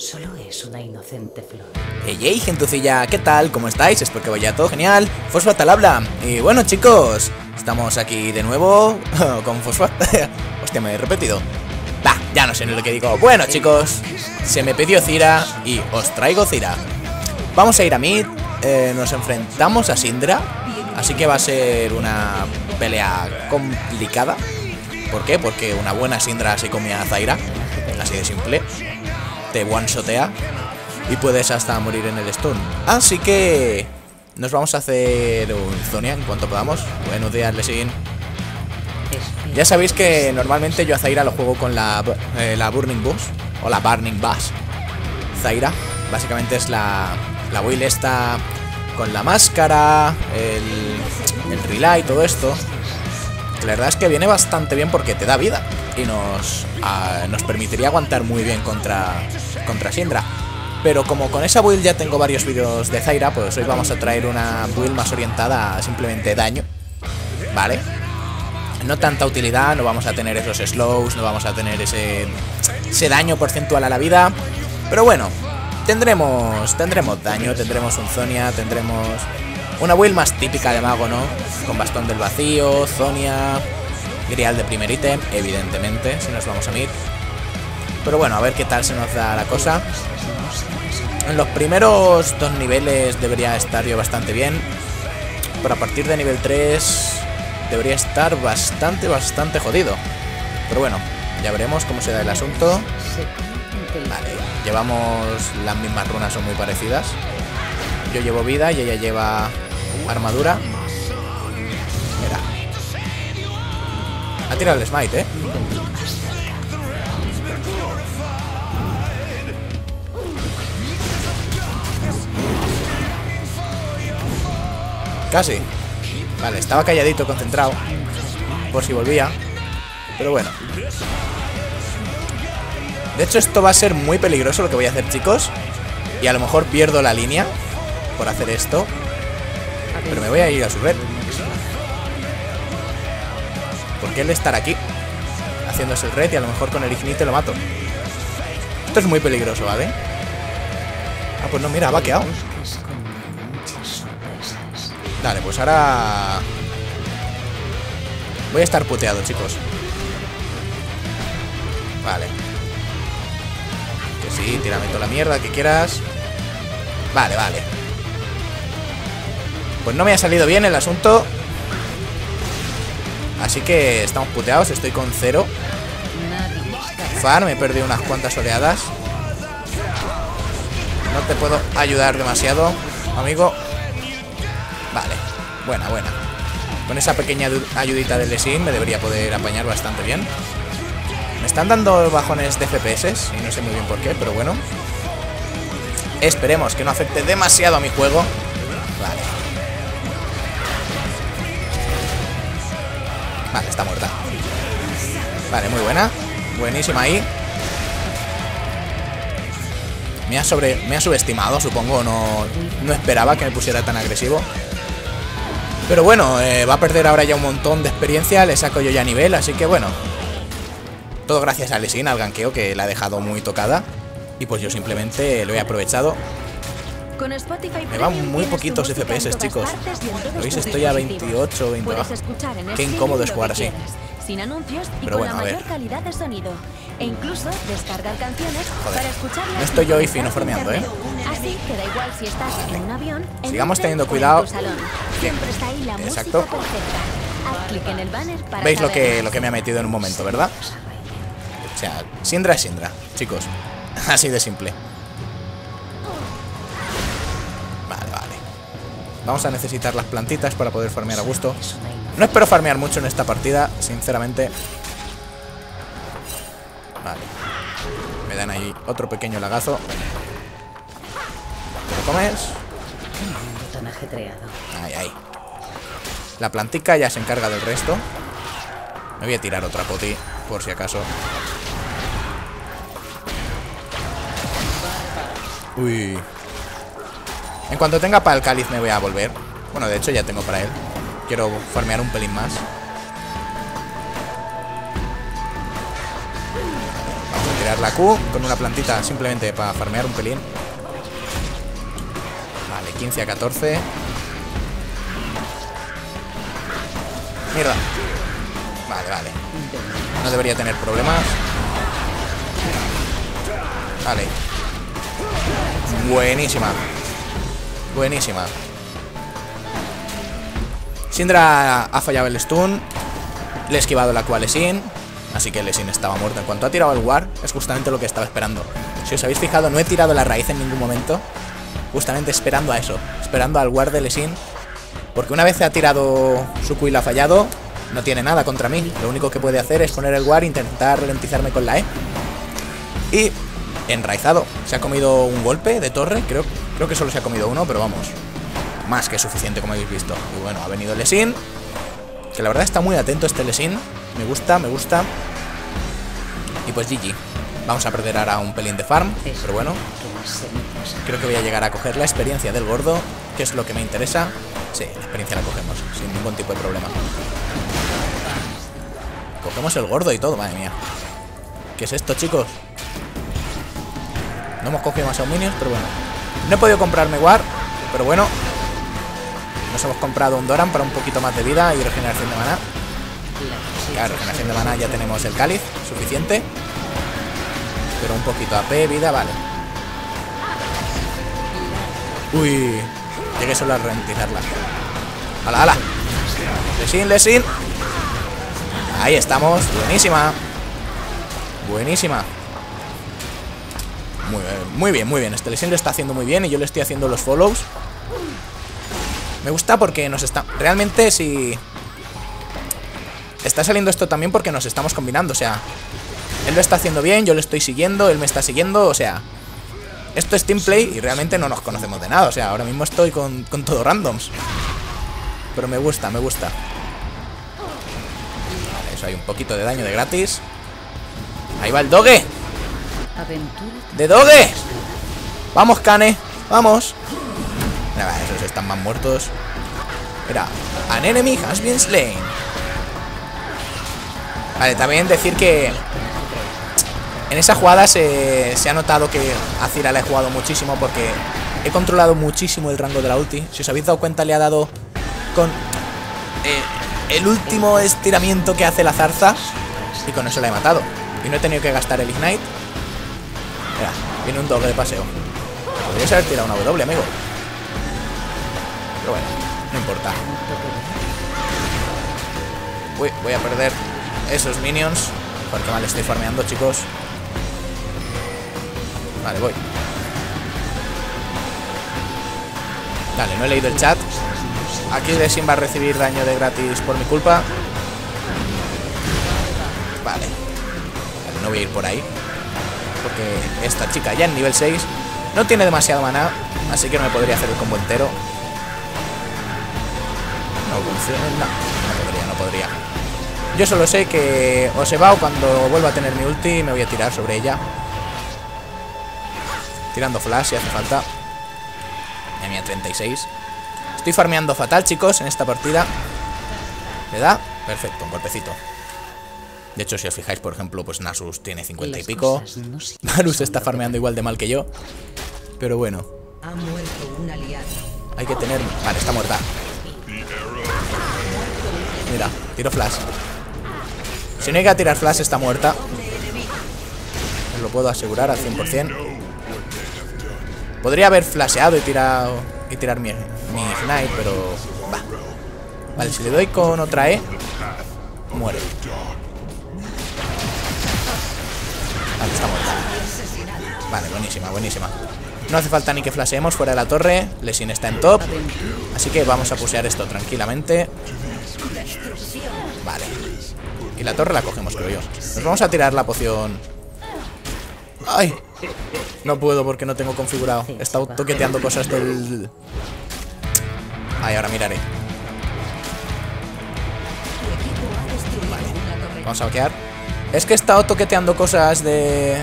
Solo es una inocente flor. Hey, gentucilla, ¿qué tal? ¿Cómo estáis? Espero que vaya todo genial. Fosfat al habla. Y bueno, chicos, estamos aquí de nuevo con Fosfat. Hostia, me he repetido. Bah, ya no sé ni lo que digo. Bueno, chicos, se me pidió Zyra y os traigo Zyra. Vamos a ir a mid. Nos enfrentamos a Syndra. Así que va a ser una pelea complicada. ¿Por qué? Porque una buena Syndra se comía a Zyra. Así de simple. Te one-shotea y puedes hasta morir en el stun. Así que nos vamos a hacer un Zonia en cuanto podamos. Buenos días, Lee Sin. Ya sabéis que normalmente yo a Zyra lo juego con la Burning Bus o la Burning Bus. Zyra básicamente es la build esta con la máscara, el relay y todo esto. La verdad es que viene bastante bien porque te da vida y nos permitiría aguantar muy bien contra Syndra. Pero como con esa build ya tengo varios vídeos de Zyra, pues hoy vamos a traer una build más orientada a simplemente daño, ¿vale? No tanta utilidad, no vamos a tener esos slows, no vamos a tener ese daño porcentual a la vida. Pero bueno, tendremos daño, tendremos un Zonia, tendremos una build más típica de mago, ¿no? Con bastón del vacío, Zonia, grial de primer ítem, evidentemente, si nos vamos a mid. Pero bueno, a ver qué tal se nos da la cosa. En los primeros dos niveles debería estar yo bastante bien. Pero a partir de nivel 3 debería estar bastante jodido. Pero bueno, ya veremos cómo se da el asunto. Vale, llevamos las mismas runas, son muy parecidas. Yo llevo vida y ella lleva armadura. Ha tirado el smite, ¿eh? Casi. Vale, estaba calladito, concentrado, por si volvía. Pero bueno. De hecho, esto va a ser muy peligroso lo que voy a hacer, chicos. Y a lo mejor pierdo la línea por hacer esto. Pero me voy a ir a su red. Porque él estar aquí haciéndose el red y a lo mejor con el ignite lo mato. Esto es muy peligroso, ¿vale? Ah, pues no, mira, ha vaqueado. Dale, pues ahora voy a estar puteado, chicos. Vale. Que sí, tírame toda la mierda que quieras. Vale, vale. Pues no me ha salido bien el asunto. Así que estamos puteados, estoy con 0 farm, me he perdido unas cuantas oleadas. No te puedo ayudar demasiado, amigo. Vale, buena. Con esa pequeña ayudita del Lee Sin me debería poder apañar bastante bien. Me están dando bajones de FPS y no sé muy bien por qué, pero bueno. Esperemos que no afecte demasiado a mi juego. Vale. Vale, está muerta. Vale, muy buena. Buenísima ahí. Me ha subestimado, supongo. No esperaba que me pusiera tan agresivo. Pero bueno, va a perder ahora ya un montón de experiencia. Le saco yo ya nivel, así que bueno. Todo gracias a Lee Sin, al ganqueo, que la ha dejado muy tocada. Y pues yo simplemente lo he aprovechado. Me van muy poquitos FPS, chicos. ¿Veis? Estoy a 28, 20 bajo. Qué incómodo es jugar así. Pero bueno, a ver. Joder, no estoy yo y fino farmeando, ¿eh? Vale. Sigamos teniendo cuidado. Bien. Exacto. ¿Veis lo que me ha metido en un momento, verdad? O sea, Syndra es Syndra, chicos. Así de simple. Vamos a necesitar las plantitas para poder farmear a gusto. No espero farmear mucho en esta partida, sinceramente. Vale. Me dan ahí otro pequeño lagazo. ¿Te lo comes? Ahí, ahí. La plantica ya se encarga del resto. Me voy a tirar otra poti, por si acaso. Uy. En cuanto tenga para el cáliz me voy a volver. Bueno, de hecho ya tengo para él. Quiero farmear un pelín más. Vamos a tirar tirar la Q con una plantita simplemente para farmear un pelín. Vale, 15 a 14. Mierda. Vale, vale. No debería tener problemas. Vale. Buenísima. Buenísima. Syndra ha fallado el stun. Le he esquivado la Q a Lee Sin. Así que Lee Sin estaba muerto. En cuanto ha tirado el ward, es justamente lo que estaba esperando. Si os habéis fijado, no he tirado la raíz en ningún momento. Justamente esperando a eso. Esperando al ward de Lee Sin. Porque una vez ha tirado su Q y la ha fallado, no tiene nada contra mí. Lo único que puede hacer es poner el ward, intentar ralentizarme con la E. Y enraizado. Se ha comido un golpe de torre. Creo que solo se ha comido uno, pero vamos. Más que suficiente, como habéis visto. Y bueno, ha venido Lee Sin. Que la verdad está muy atento este Lee Sin. Me gusta, me gusta. Y pues GG. Vamos a perder ahora un pelín de farm, pero bueno. Creo que voy a llegar a coger la experiencia del gordo, que es lo que me interesa. Sí, la experiencia la cogemos, sin ningún tipo de problema. Cogemos el gordo y todo, madre mía. ¿Qué es esto, chicos? No hemos cogido más minions, pero bueno. No he podido comprarme War, pero bueno. Nos hemos comprado un Doran para un poquito más de vida y regeneración de maná. Claro, regeneración de maná ya tenemos el cáliz, suficiente. Pero un poquito AP, vida, vale. Uy, llegué solo a ralentizarla. ¡Hala, hala! Lee Sin, Lee Sin. Ahí estamos, buenísima. Buenísima. Muy bien, muy bien. Este Lee Sin lo está haciendo muy bien y yo le estoy haciendo los follows. Me gusta porque nos está... Realmente si... Está saliendo esto también porque nos estamos combinando, o sea... Él lo está haciendo bien, yo lo estoy siguiendo, él me está siguiendo, o sea... Esto es teamplay y realmente no nos conocemos de nada, o sea, ahora mismo estoy con todo randoms. Pero me gusta, me gusta. Vale, eso hay un poquito de daño de gratis. Ahí va el doge. ¡De doge! ¡Vamos, Kane! ¡Vamos! Mira, va, esos están más muertos. Mira, an enemy has been slain. Vale, también decir que... En esa jugada se ha notado que a Zyra la he jugado muchísimo porque he controlado muchísimo el rango de la ulti. Si os habéis dado cuenta, le ha dado con el último estiramiento que hace la zarza y con eso la he matado. Y no he tenido que gastar el Ignite. Mira, viene un doble de paseo. Podrías haber tirado una W, amigo. Pero bueno, no importa. Uy, voy a perder esos minions porque mal estoy farmeando, chicos. Vale, voy. Dale, no he leído el chat. Aquí Lee Sin va a recibir daño de gratis por mi culpa. Vale. No voy a ir por ahí. Porque esta chica ya en nivel 6 no tiene demasiado maná. Así que no me podría hacer el combo entero. No funciona. No podría. Yo solo sé que o se va o cuando vuelva a tener mi ulti me voy a tirar sobre ella. Tirando flash si hace falta. Mía, 36. Estoy farmeando fatal, chicos, en esta partida. ¿Le da? Perfecto, un golpecito. De hecho, si os fijáis, por ejemplo, pues Nasus tiene 50 y pico. Varus está farmeando igual de mal que yo. Pero bueno. Hay que tener... Vale, está muerta. Mira, tiro flash. Si no hay que tirar flash, está muerta. Os lo puedo asegurar al 100%. Podría haber flasheado y tirar mi Ignite, pero... Va. Vale, si le doy con otra E, muere. Vale, está muerta. Vale, buenísima, buenísima. No hace falta ni que flasheemos fuera de la torre. Lee Sin está en top. Así que vamos a pushear esto tranquilamente. Vale. Y la torre la cogemos, creo yo. Nos vamos a tirar la poción... ¡Ay! No puedo porque no tengo configurado. Está toqueteando cosas del... Ay, ahora miraré. Vale. Vamos a bloquear. Es que he estado toqueteando cosas de...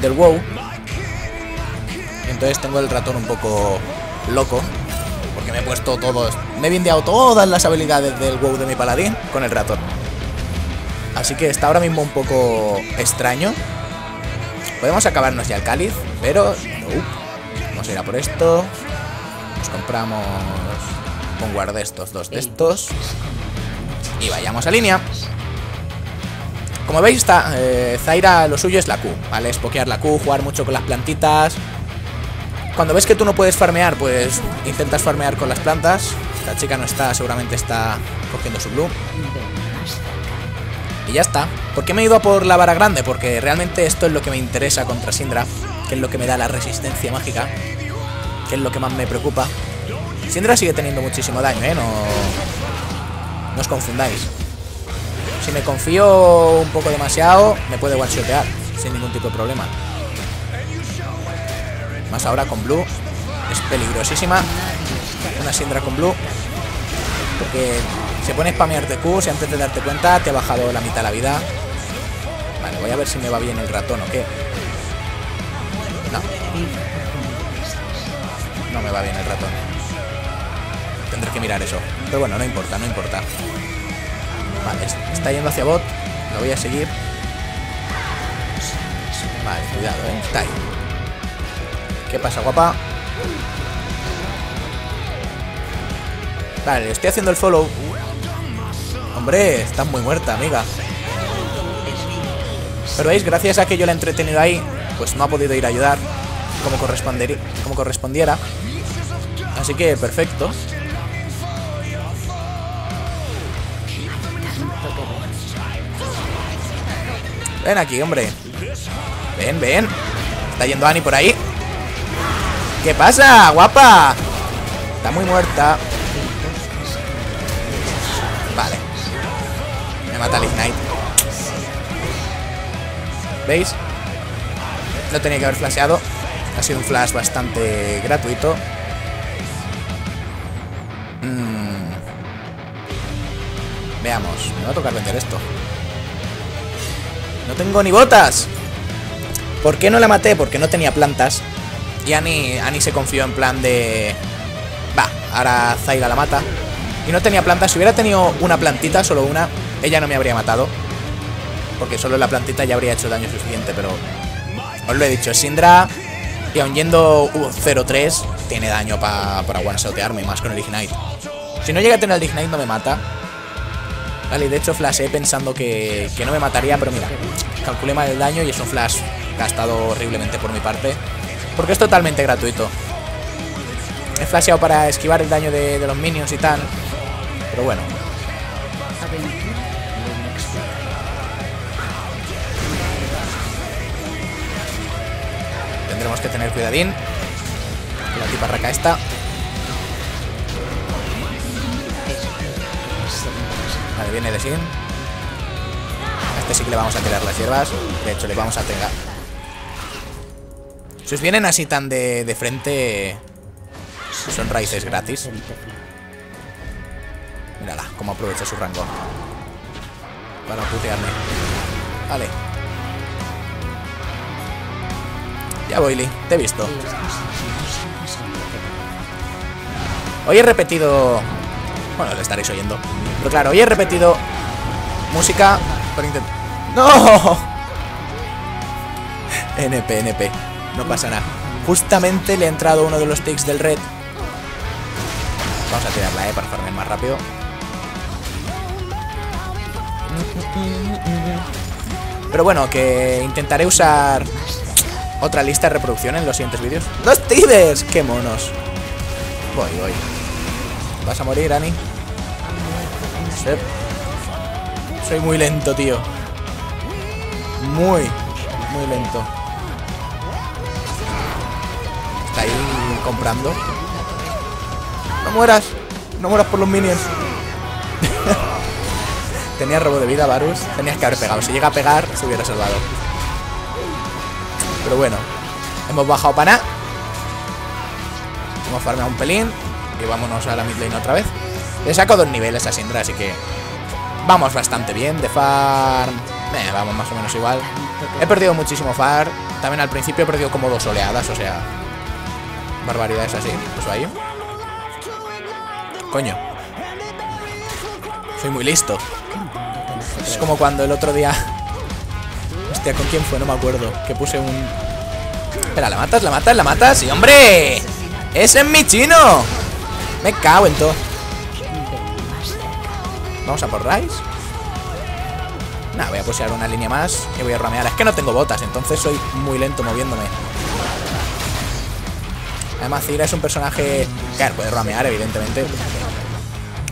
Del WoW. Entonces tengo el ratón un poco loco. Porque me he puesto todos... Me he bindeado todas las habilidades del WoW de mi paladín con el ratón. Así que está ahora mismo un poco extraño. Podemos acabarnos ya el cáliz, pero... vamos a ir a por esto. Nos compramos un guard de estos, dos de estos. Y vayamos a línea. Como veis, está Zyra, lo suyo es la Q, ¿vale? Espoquear la Q, jugar mucho con las plantitas. Cuando ves que tú no puedes farmear, pues intentas farmear con las plantas. Esta chica no está, seguramente está cogiendo su blue. Y ya está. ¿Por qué me he ido a por la vara grande? Porque realmente esto es lo que me interesa contra Syndra, que es lo que me da la resistencia mágica, que es lo que más me preocupa. Syndra sigue teniendo muchísimo daño, ¿eh? No os confundáis. Si me confío un poco demasiado, me puede one-shotear sin ningún tipo de problema. Más ahora con blue. Es peligrosísima una Syndra con blue, porque se pone a spamear de Q, si antes de darte cuenta te ha bajado la mitad de la vida. Vale, voy a ver si me va bien el ratón o qué. No me va bien el ratón. Tendré que mirar eso. Pero bueno, no importa, no importa. Vale, está yendo hacia bot. Lo voy a seguir. Vale, cuidado, está ahí. ¿Qué pasa, guapa? Vale, le estoy haciendo el follow. Hombre, estás muy muerta, amiga. Pero veis, gracias a que yo la he entretenido ahí, pues no ha podido ir a ayudar como correspondiera. Así que, perfecto. Ven aquí, hombre. Ven, ven. Está yendo Annie por ahí. ¿Qué pasa, guapa? Está muy muerta. Vale. Me mata el Ignite. ¿Veis? No tenía que haber flasheado. Ha sido un flash bastante gratuito. Veamos. Me va a tocar vender esto. ¡No tengo ni botas! ¿Por qué no la maté? Porque no tenía plantas. Y Annie se confió en plan de... Va, ahora Zyra la mata. Y no tenía plantas. Si hubiera tenido una plantita, solo una, ella no me habría matado, porque solo la plantita ya habría hecho daño suficiente. Pero os lo he dicho, Syndra, y aun yendo 0-3, tiene daño para one-shotearme, más con el Ignite. Si no llega a tener el Ignite, no me mata. Vale, de hecho flashé pensando que no me mataría, pero mira, calculé mal el daño y es un flash gastado horriblemente por mi parte, porque es totalmente gratuito. He flasheado para esquivar el daño de los minions y tal, pero bueno. Tendremos que tener cuidadín con la tiparraca esta. Vale, viene Lee Sin. A este sí que le vamos a tirar las hierbas. De hecho, le vamos a pegar. Si os vienen así tan de frente, son raíces gratis. Mírala, cómo aprovecha su rango para putearme. Vale. Ya voy, Lee. Te he visto. Hoy he repetido... Bueno, lo estaréis oyendo. Pero claro, hoy he repetido música para intentar... ¡No! NP. No pasa nada. Justamente le ha entrado uno de los ticks del red. Vamos a tirarla, para farmear más rápido. Pero bueno, que intentaré usar otra lista de reproducción en los siguientes vídeos. ¡Dos tibers! ¡Qué monos! Voy. ¿Vas a morir, Annie? Soy muy lento, tío. Muy lento. Está ahí comprando. ¡No mueras! ¡No mueras por los minions! Tenías robo de vida, Varus. Tenías que haber pegado. Si llega a pegar, se hubiera salvado. Pero bueno. Hemos bajado para nada. Hemos farmeado un pelín. Y vámonos a la mid lane otra vez. Le saco 2 niveles a Syndra, así que vamos bastante bien. De farm, vamos más o menos igual. He perdido muchísimo farm. También al principio he perdido como 2 oleadas, o sea, barbaridades así. Pues ahí. Coño, soy muy listo. Es como cuando el otro día... Hostia, ¿con quién fue? No me acuerdo. Que puse un... Espera, ¿la matas? ¿La matas? ¿La matas? ¡Sí, hombre! ¡Ese es mi chino! Me cago en todo. Vamos a por Ryze. Nada, voy a posear una línea más y voy a ramear. Es que no tengo botas, entonces soy muy lento moviéndome. Además, Zyra es un personaje... Claro, puede ramear, evidentemente,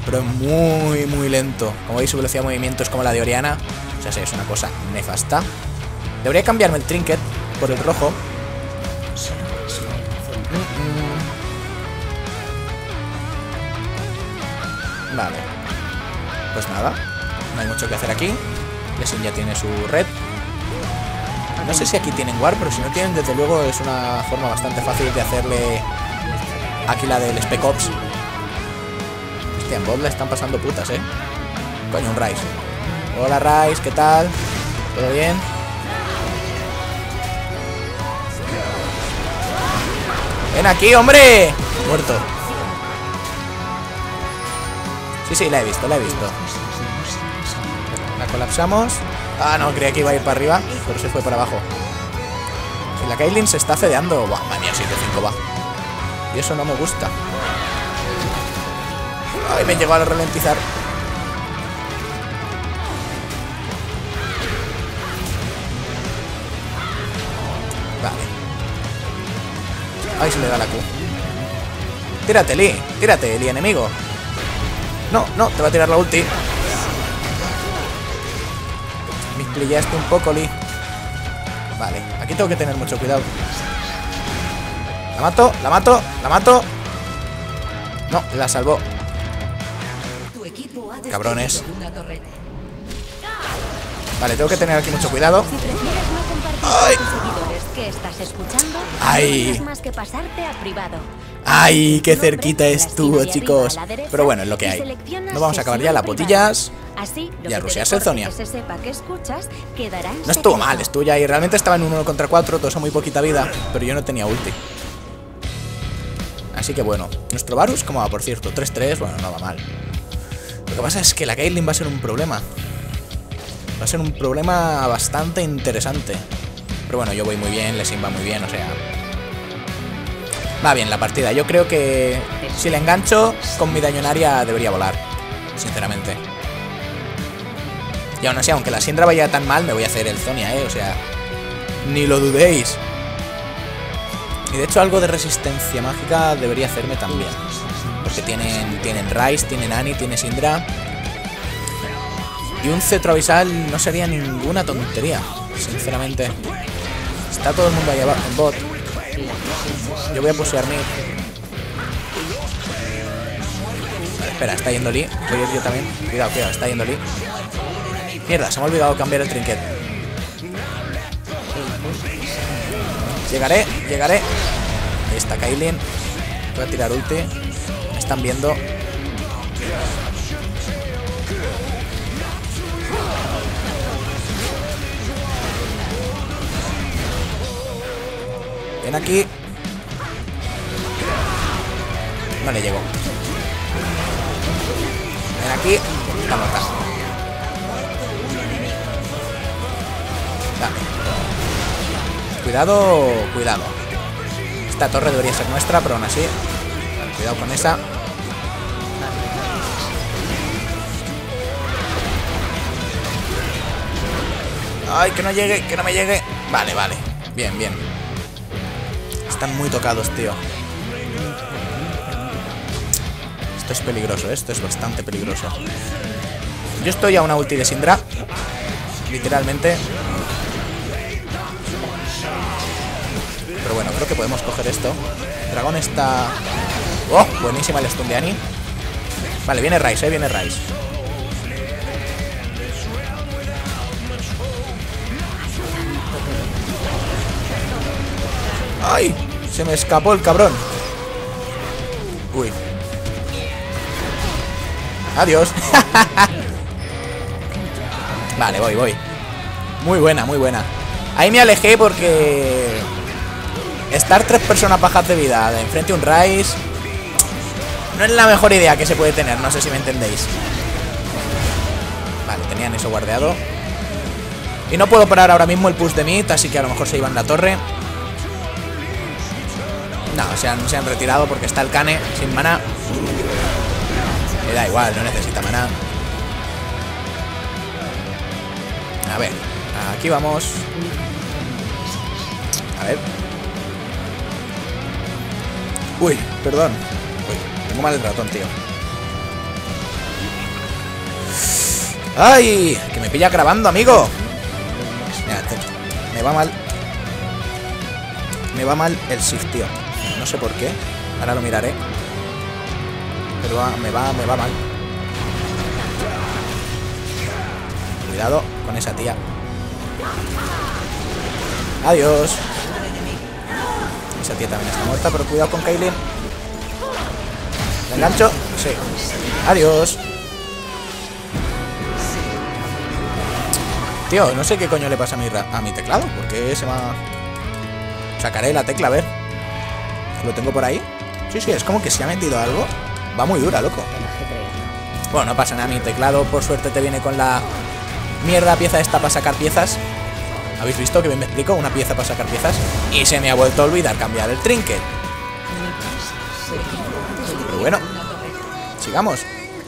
pero es muy, muy lento. Como veis, su velocidad de movimiento es como la de Orianna. O sea, sí, es una cosa nefasta. Debería cambiarme el trinket por el rojo. Vale. Pues nada, no hay mucho que hacer aquí. Lee Sin ya tiene su red. No sé si aquí tienen ward, pero si no tienen, desde luego es una forma bastante fácil de hacerle aquí la del Spec Ops. Hostia, en bot le están pasando putas, ¿eh? Coño, un Ryze. Hola, Ryze, ¿qué tal? ¿Todo bien? ¡Ven aquí, hombre! Muerto. Sí, la he visto, La colapsamos. Ah, no, creía que iba a ir para arriba, pero se fue para abajo. Si la Caitlyn se está fedeando. Buah, madre mía, 7-5 va. Y eso no me gusta. Ay, me llegó a ralentizar. Vale. Ay, se me da la Q. Tírate, Lee. Tírate, Lee, enemigo. No, no, te va a tirar la ulti. Me explillaste un poco, Lee. Vale, aquí tengo que tener mucho cuidado. La mato, la mato, la mato. No, la salvó. Cabrones. Vale, tengo que tener aquí mucho cuidado. ¡Ay! ¡Ay! ¡Ay, qué cerquita estuvo, chicos! Pero bueno, es lo que hay. No vamos a acabar ya las botillas y a rusearse el Zonia. No estuvo mal, estuvo ya ahí. Realmente estaba en un 1 contra 4, todos a muy poquita vida, pero yo no tenía ulti. Así que bueno, nuestro Varus, ¿cómo va, por cierto? 3-3, bueno, no va mal. Lo que pasa es que la Caitlyn va a ser un problema. Va a ser un problema bastante interesante. Pero bueno, yo voy muy bien, Lee Sin va muy bien, o sea... Va bien la partida. Yo creo que si le engancho, con mi daño en área debería volar, sinceramente. Y aún así, aunque la Syndra vaya tan mal, me voy a hacer el Zonia, o sea... Ni lo dudéis. Y de hecho algo de resistencia mágica debería hacerme también. Porque tienen Ryze, tienen Annie, tienen Syndra. Y un cetro abisal no sería ninguna tontería, sinceramente. Está todo el mundo ahí abajo en bot. Yo voy a pusear mid. Vale, espera, está yendo Lee. Voy a ir yo también. Cuidado, cuidado, está yendo Lee. Mierda, se me ha olvidado cambiar el trinket. Llegaré, llegaré. Ahí está Caitlyn. Voy a tirar ulti. Me están viendo. Ven aquí. No le llego. Ven aquí. Está muerta. Dale. Cuidado, cuidado. Esta torre debería ser nuestra, pero aún así. Vale, cuidado con esa. Ay, que no llegue, que no me llegue. Vale, vale. Bien, bien. Están muy tocados, tío. Esto es peligroso, esto es bastante peligroso. Yo estoy a una ulti de Syndra. Literalmente. Pero bueno, creo que podemos coger esto. Dragón está... ¡Oh! Buenísima el stun de Annie. Vale, viene Ryze, viene Ryze. ¡Ay! Se me escapó el cabrón. Uy. Adiós. Vale, voy, voy. Muy buena, muy buena. Ahí me alejé porque... Estar 3 personas bajas de vida de enfrente a un Ryze no es la mejor idea que se puede tener. No sé si me entendéis. Vale, tenía tenían eso guardeado. Y no puedo parar ahora mismo el push de mid, así que a lo mejor se iban la torre. No, se han retirado porque está el Kane sin maná. Le da igual, no necesita maná. A ver, aquí vamos. A ver. Uy, perdón. Uy, tengo mal el ratón, tío. ¡Ay! Que me pilla grabando, amigo. Mira, me va mal. Me va mal el shift, tío. No sé por qué. Ahora lo miraré. Pero me va mal. Cuidado con esa tía. Adiós. Esa tía también está muerta, pero cuidado con Caitlyn. ¿Me engancho? Sí. Adiós. Tío, no sé qué coño le pasa a mi teclado. ¿Por qué se va...? Sacaré la tecla, a ver. ¿Lo tengo por ahí? Sí, sí, es como que se ha metido algo. Va muy dura, loco. Bueno, no pasa nada, mi teclado por suerte te viene con la mierda pieza esta para sacar piezas. ¿Habéis visto que bien me explico? Una pieza para sacar piezas. Y se me ha vuelto a olvidar cambiar el trinket. Pero bueno, sigamos.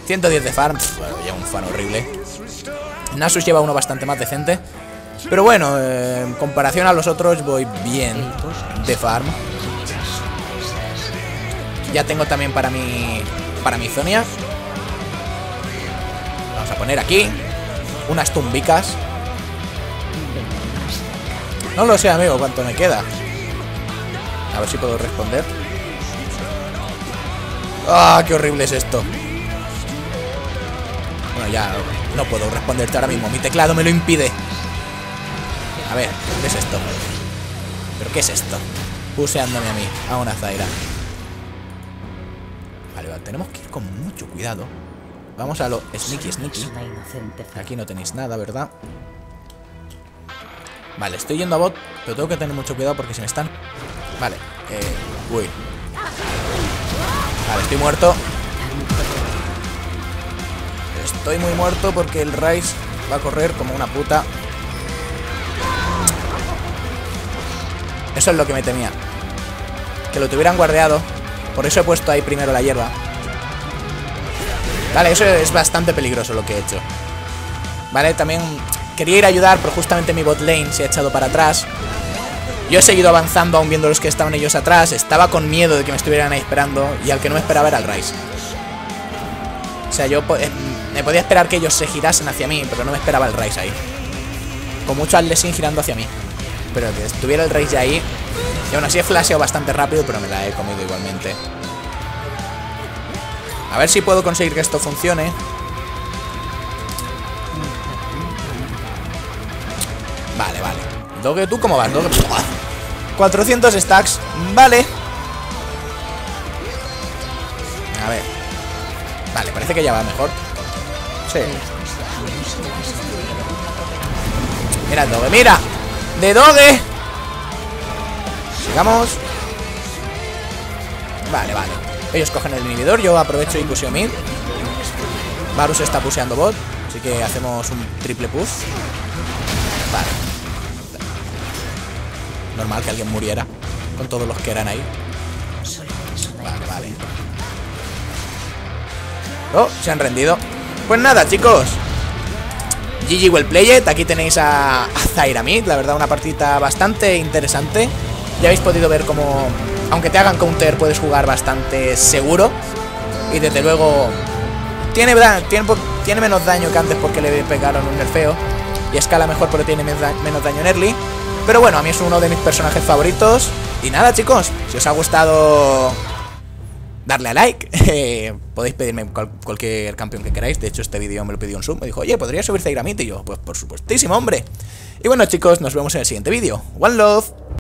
110 de farm. Bueno, ya un farm horrible. Nasus lleva uno bastante más decente. Pero bueno, en comparación a los otros voy bien de farm. Ya tengo también para mi Zonia. Vamos a poner aquí unas tumbicas. No lo sé, amigo, cuánto me queda. A ver si puedo responder. ¡Ah, qué horrible es esto! Bueno, ya no puedo responderte ahora mismo. Mi teclado me lo impide. A ver, ¿qué es esto? ¿Pero qué es esto? Puseándome a mí, a una Zyra. Vale, vale, tenemos que ir con mucho cuidado. Vamos a lo sneaky, sneaky. Aquí no tenéis nada, ¿verdad? Vale, estoy yendo a bot, pero tengo que tener mucho cuidado porque se me están... Vale, uy. Vale, estoy muerto. Estoy muy muerto porque el Ryze va a correr como una puta. Eso es lo que me temía. Que lo tuvieran guardeado. Por eso he puesto ahí primero la hierba. Vale, eso es bastante peligroso lo que he hecho. Vale, también... Quería ir a ayudar, pero justamente mi bot lane se ha echado para atrás. Yo he seguido avanzando aún viendo los que estaban ellos atrás. Estaba con miedo de que me estuvieran ahí esperando. Y al que no esperaba era el Ryze. O sea, yo me podía esperar que ellos se girasen hacia mí, pero no me esperaba el Ryze ahí. Con mucho al Lee Sin girando hacia mí. Pero que estuviera el Ryze ahí. Y aún así he flasheado bastante rápido, pero me la he comido igualmente. A ver si puedo conseguir que esto funcione. Vale, vale. Doge, ¿tú cómo vas? Doge. 400 stacks. Vale. A ver. Vale, parece que ya va mejor. Sí. Mira, Doge, mira. De Doge. Sigamos. Vale, vale. Ellos cogen el inhibidor. Yo aprovecho y puseo mid. Varus está puseando bot. Así que hacemos un triple push. Vale. Normal que alguien muriera con todos los que eran ahí. Vale, vale. Oh, se han rendido. Pues nada, chicos, GG well played. Aquí tenéis a Zyra mid. La verdad, una partida bastante interesante. Ya habéis podido ver cómo, aunque te hagan counter, puedes jugar bastante seguro. Y desde luego tiene menos daño que antes porque le pegaron un nerfeo. Y escala mejor porque tiene menos daño en early. Pero bueno, a mí es uno de mis personajes favoritos. Y nada, chicos, si os ha gustado, darle a like. Podéis pedirme cualquier campeón que queráis. De hecho, este vídeo me lo pidió un sub. Me dijo, oye, ¿podría subirse a Gramit? Y yo, pues por supuestísimo, hombre. Y bueno, chicos, nos vemos en el siguiente vídeo. One love.